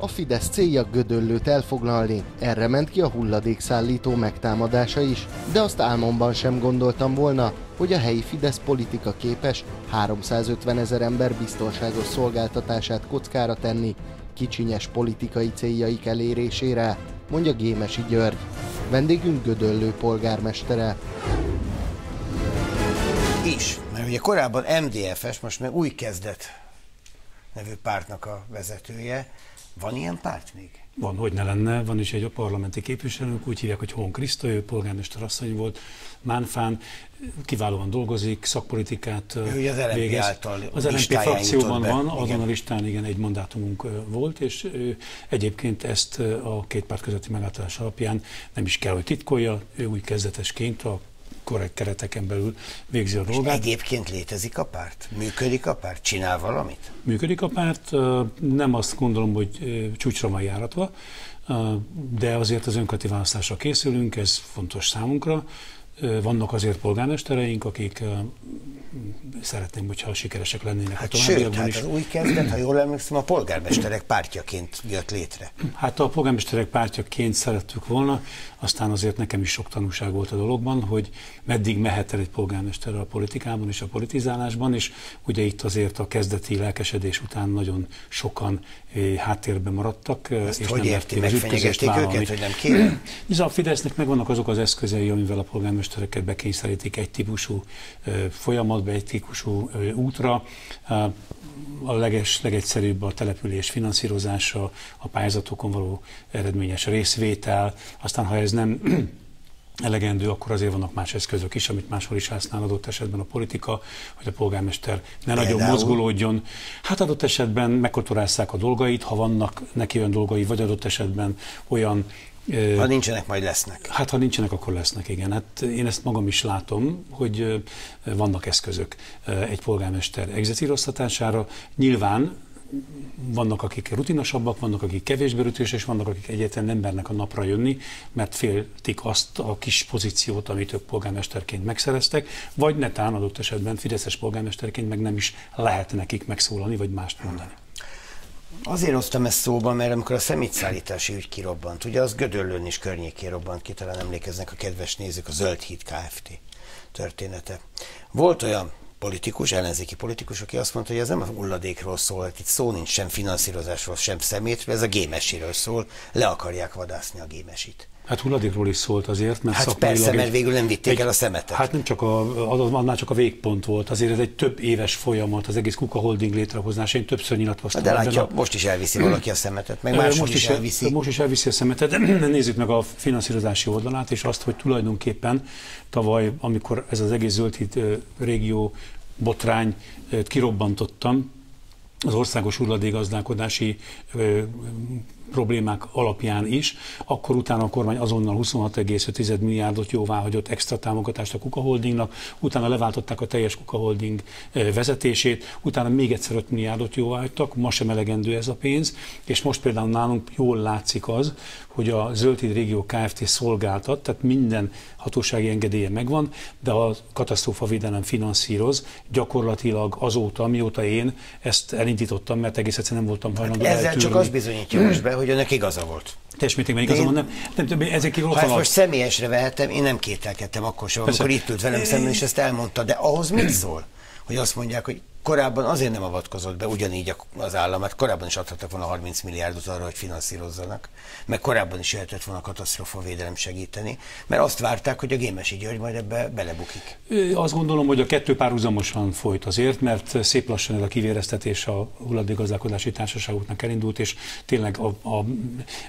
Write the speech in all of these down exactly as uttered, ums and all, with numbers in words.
A Fidesz célja Gödöllőt elfoglalni, erre ment ki a hulladékszállító megtámadása is, de azt álmomban sem gondoltam volna, hogy a helyi Fidesz politika képes háromszázötven ezer ember biztonságos szolgáltatását kockára tenni, kicsinyes politikai céljaik elérésére, mondja Gémesi György. Vendégünk Gödöllő polgármestere. Is, mert ugye korábban em dé ef-es, most meg Új Kezdet nevű pártnak a vezetője. Van ilyen párt még? Van, hogy ne lenne. Van is egy a parlamenti képviselőnk, úgy hívják, hogy Honkrisztó, ő polgármester asszony volt Mánfán, kiválóan dolgozik, szakpolitikát végez. Ő az el em pé által az el em pé frakcióban van, azon a listán igen, egy mandátumunk volt, és ő egyébként ezt a két párt közötti megállapodás alapján nem is kell, hogy titkolja, ő Új Kezdetesként a korrekt kereteken belül végzi a dolgát. Egyébként létezik a párt? Működik a párt? Csinál valamit? Működik a párt, nem azt gondolom, hogy csúcsra van járatva, de azért az önkormányzati választásra készülünk, ez fontos számunkra. Vannak azért polgármestereink, akik szeretném, hogyha sikeresek lennének hát a továbbiakban hát is. Hát az Új Kezdet, ha jól emlékszem, a polgármesterek pártjaként jött létre. Hát a polgármesterek pártjaként szerettük volna, aztán azért nekem is sok tanúság volt a dologban, hogy meddig mehet el egy polgármester a politikában és a politizálásban, és ugye itt azért a kezdeti lelkesedés után nagyon sokan háttérben maradtak. Ezt és hogy nem érti, megfenyegették őket, hogy nem kérem? A Fidesznek megvannak azok az eszközei, amivel a polgármestereket bekényszerítik egy típusú folyamatba, egy típusú útra. A leges, legegyszerűbb a település finanszírozása, a pályázatokon való eredményes részvétel, aztán ha ez nem elegendő, akkor azért vannak más eszközök is, amit máshol is használ adott esetben a politika, hogy a polgármester ne például nagyon mozgolódjon. Hát adott esetben megkotorázzák a dolgait, ha vannak neki olyan dolgai, vagy adott esetben olyan... Ha nincsenek, majd lesznek. Hát ha nincsenek, akkor lesznek, igen. Hát én ezt magam is látom, hogy vannak eszközök egy polgármester egzecíroztatására. Nyilván vannak, akik rutinosabbak, vannak, akik kevésbé rutinosak, és vannak, akik egyetlen nem mernek a napra jönni, mert féltik azt a kis pozíciót, amit ők polgármesterként megszereztek, vagy netán adott esetben fideszes polgármesterként meg nem is lehet nekik megszólalni, vagy mást mondani. Azért hoztam ezt szóba, mert amikor a szemétszállítási ügy kirobbant, ugye az Gödöllőn is környékén robbant ki, talán emlékeznek a kedves nézők, a Zöld Híd Kft. Története. Volt olyan politikus, ellenzéki politikus, aki azt mondta, hogy ez nem a hulladékról szól, hát itt szó nincs sem finanszírozásról, sem szemétről, ez a Gémesiről szól, le akarják vadászni a Gémesit. Hát hulladékról is szólt azért, mert hát persze, mert végül nem vitték egy, el a szemetet. Hát nem csak a, annál csak a végpont volt, azért ez egy több éves folyamat, az egész Kuka Holding létrehozása, én többször nyilatkoztam. De látja, a... most is elviszi valaki a szemetet, meg máshol most is elviszi. Most is elviszi a szemetet, de nézzük meg a finanszírozási oldalát, és azt, hogy tulajdonképpen tavaly, amikor ez az egész Zöldhíd Régió botrány kirobbantottam, az országos hulladékgazdálkodási problémák alapján is, akkor utána a kormány azonnal huszonhat egész öt milliárdot jóváhagyott extra támogatást a Kuka Holdingnak, utána leváltották a teljes Kuka Holding vezetését, utána még egyszer öt milliárdot jóváhagytak, ma sem elegendő ez a pénz, és most például nálunk jól látszik az, hogy a Zöldhíd Régió Kft. Szolgáltat, tehát minden hatósági engedélye megvan, de a katasztrófavédelem finanszíroz gyakorlatilag azóta, mióta én ezt elindítottam, mert egész egyszerűen nem voltam hajlandó hát eltűrni. Ezzel csak azt bizonyítja most be, hogy önnek igaza volt. Teljes mértékben igazam, nem, nem, nem ezekig ott van. Ha most személyesre vehetem, én nem kételkedtem akkor sem, amikor itt ült velem szemben, és ezt elmondta, de ahhoz mit szól? Hogy azt mondják, hogy korábban azért nem avatkozott be ugyanígy az állam, mert korábban is adhattak volna harminc milliárdot arra, hogy finanszírozzanak, meg korábban is jöhetett volna a katasztrófavédelem segíteni, mert azt várták, hogy a Gémesi György majd ebbe belebukik. Azt gondolom, hogy a kettő párhuzamosan folyt azért, mert szép lassan ez a kivéreztetés a hulladékgazdálkodási társaságoknak elindult, és tényleg a, a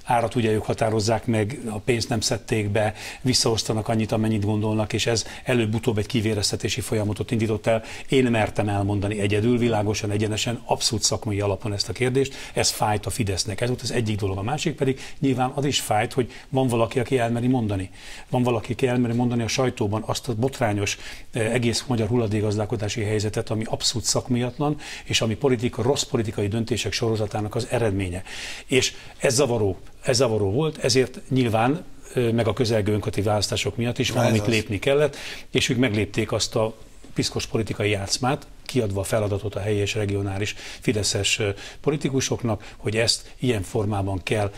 árat ugye ők határozzák meg, a pénzt nem szedték be, visszaosztanak annyit, amennyit gondolnak, és ez előbb-utóbb egy kivéreztetési folyamatot indított el. Én mertem elmondani egyedül, világosan, egyenesen, abszolút szakmai alapon ezt a kérdést, ez fájt a Fidesznek. Ez volt az egyik dolog, a másik pedig nyilván az is fájt, hogy van valaki, aki elmeri mondani. Van valaki, aki elmeri mondani a sajtóban azt a botrányos egész magyar hulladékgazdálkodási helyzetet, ami abszolút szakmiatlan, és ami politika, rossz politikai döntések sorozatának az eredménye. És ez zavaró, ez zavaró volt, ezért nyilván meg a közelgő önkormányzati választások miatt is valamit lépni kellett, és ők meglépték azt a piszkos politikai játszmát, kiadva a feladatot a helyi és regionális fideszes politikusoknak, hogy ezt ilyen formában kell,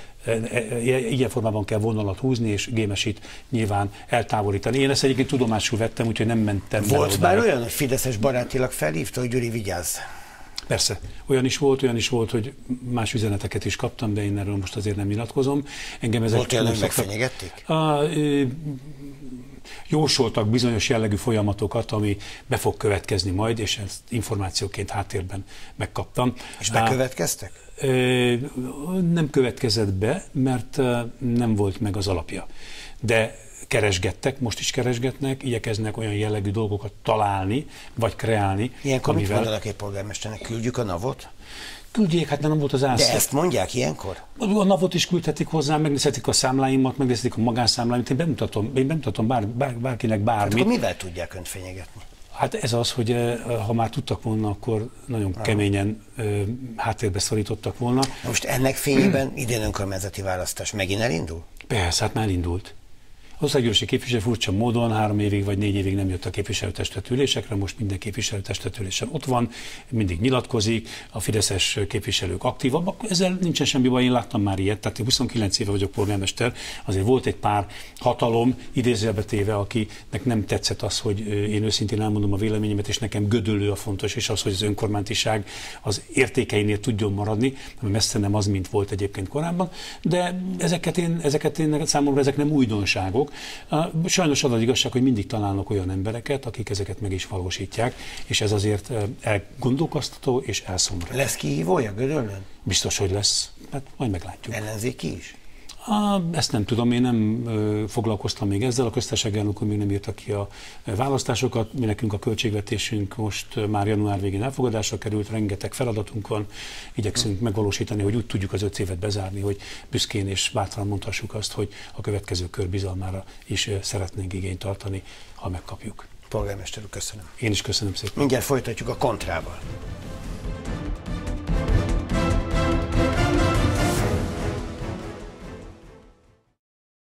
ilyen formában kell vonalat húzni, és Gémesit nyilván eltávolítani. Én ezt egyébként tudomásul vettem, úgyhogy nem mentem. Volt már olyan, hogy fideszes barátilag felhívta, hogy Gyuri, vigyázz! Persze, olyan is volt, olyan is volt, hogy más üzeneteket is kaptam, de én erről most azért nem nyilatkozom. Engem ezek volt olyan, megfenyegették? A, ö, jósoltak bizonyos jellegű folyamatokat, ami be fog következni majd, és ezt információként háttérben megkaptam. És bekövetkeztek? A, ö, nem következett be, mert nem volt meg az alapja. De keresgettek, most is keresgetnek, igyekeznek olyan jellegű dolgokat találni, vagy kreálni. Ilyenkor amivel... mit mondanak egy polgármesternek? Küldjük a NAV-ot? Küldjék, hát nem volt az ászló. De ezt mondják ilyenkor? A NAV-ot is küldhetik hozzám, megnézhetik a számláimat, megnézhetik a magánszámláimat, én bemutatom, én bemutatom bár, bár, bárkinek bármit. Hát akkor mivel tudják önt fenyegetni? Hát ez az, hogy ha már tudtak volna, akkor nagyon Aha. keményen ö, háttérbe szorítottak volna. Na most ennek fényében idén önkormányzati választás megint elindul? Persze, hát már elindult. Az országgyűlési képviselő furcsa módon három évig vagy négy évig nem jött a képviselőtestület ülésekre, most minden képviselőtestület ülésen ott van, mindig nyilatkozik, a fideszes képviselők aktívabbak, ezzel nincsen semmi baj, én láttam már ilyet, tehát huszonkilenc éve vagyok polgármester, azért volt egy pár hatalom, idézőjelbe téve, akinek nem tetszett az, hogy én őszintén elmondom a véleményemet, és nekem gödölő a fontos, és az, hogy az önkormányzatiság az értékeinél tudjon maradni, ami messze nem az, mint volt egyébként korábban, de ezeket én, ezeket én számomra ezek nem újdonságok. Sajnos az az igazság, hogy mindig találnak olyan embereket, akik ezeket meg is valósítják, és ez azért elgondolkoztató és elszomorító. Lesz kihívója Gödöllön? Biztos, hogy lesz. Hát majd meglátjuk. Ellenzéki is? Ezt nem tudom, én nem foglalkoztam még ezzel, a köztársasági elnök úr még nem írta ki a választásokat, mi nekünk a költségvetésünk most már január végén elfogadásra került, rengeteg feladatunk van, igyekszünk megvalósítani, hogy úgy tudjuk az öt évet bezárni, hogy büszkén és bátran mondhassuk azt, hogy a következő kör bizalmára is szeretnénk igényt tartani, ha megkapjuk. Polgármester úr, köszönöm. Én is köszönöm szépen. Mindjárt folytatjuk a kontrával.